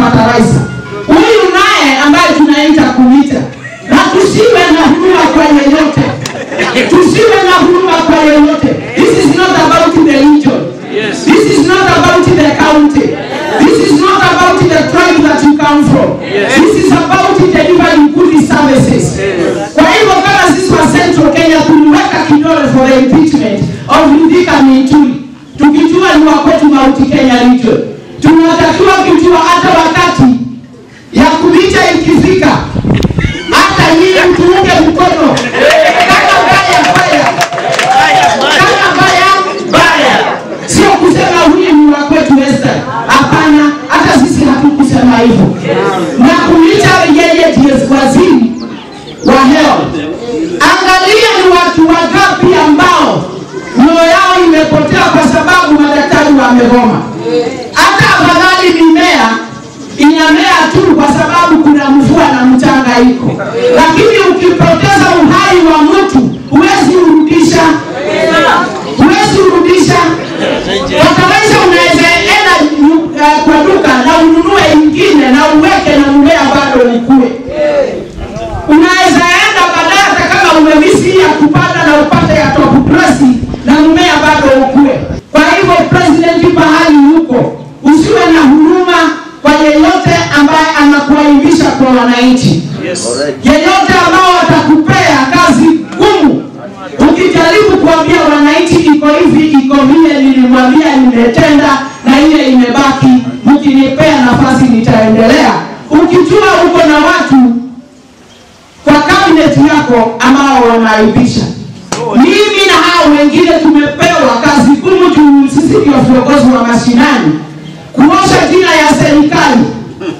Matarasa. Huyu naye ambaye tunaita kumita. Na tusiwe na huruma kwa yeyote. Tusiwe na huruma kwa yeyote. This is not about the religion. Yes. This is not about the county. Yes. This is not about the tribe that you come from. Yes. This is about delivering good services. Yes. Kwa hivyo kama sisi wa Central Kenya tuliweka kidole for the impeachment of Mudhika Miintuli. Tukijua ni wa kwetu Mauti Kenya region. Tunatakiwa kujua hata wakati ya kumita ikifika hata yeye mtuunge mkono kama baya baya kama baya baya, sio kusema huyu ni wa kwetu Western. Hapana, hata sisi hatukusema hivyo. Na kumita yeye ndiye waziri wa health. Angalia ni watu wangapi ambao mioyo yao imepotea kwa sababu madaktari wamegoma. Hata afadhali mimea inamea tu kwa sababu kuna mvua na mchanga iko. Lakini ukipoteza uhai wa mtu huwezi urudisha. Huwezi urudisha. Wakaweza unaweza enda kwa duka na ununue ingine na uweke na mmea bado likue. Unaweza enda badala kama umemisi ya kupanda na upate ya top presi na mmea bado ukue. Kwa hivyo president pahali usiwe na huruma kwa yeyote ambaye anakuaibisha kwa wananchi. Yes. Yeyote ambao atakupea kazi ngumu. Ukijaribu kuambia wananchi iko hivi, iko vile nilimwambia nimetenda na ile imebaki, mkinipea nafasi nitaendelea. Ukijua uko na watu kwa cabinet yako ambao wanaaibisha. Mimi na hao wengine tumepewa kazi ngumu juu sisi ndio viongozi wa mashinani. Kuosha jina ya serikali.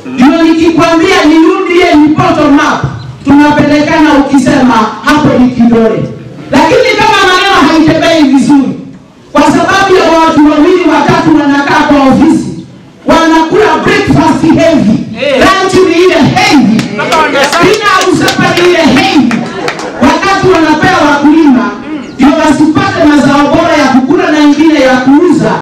Ndio nikikwambia nirudie ni bottom map. Tunapelekana ukisema hapo ni kidole.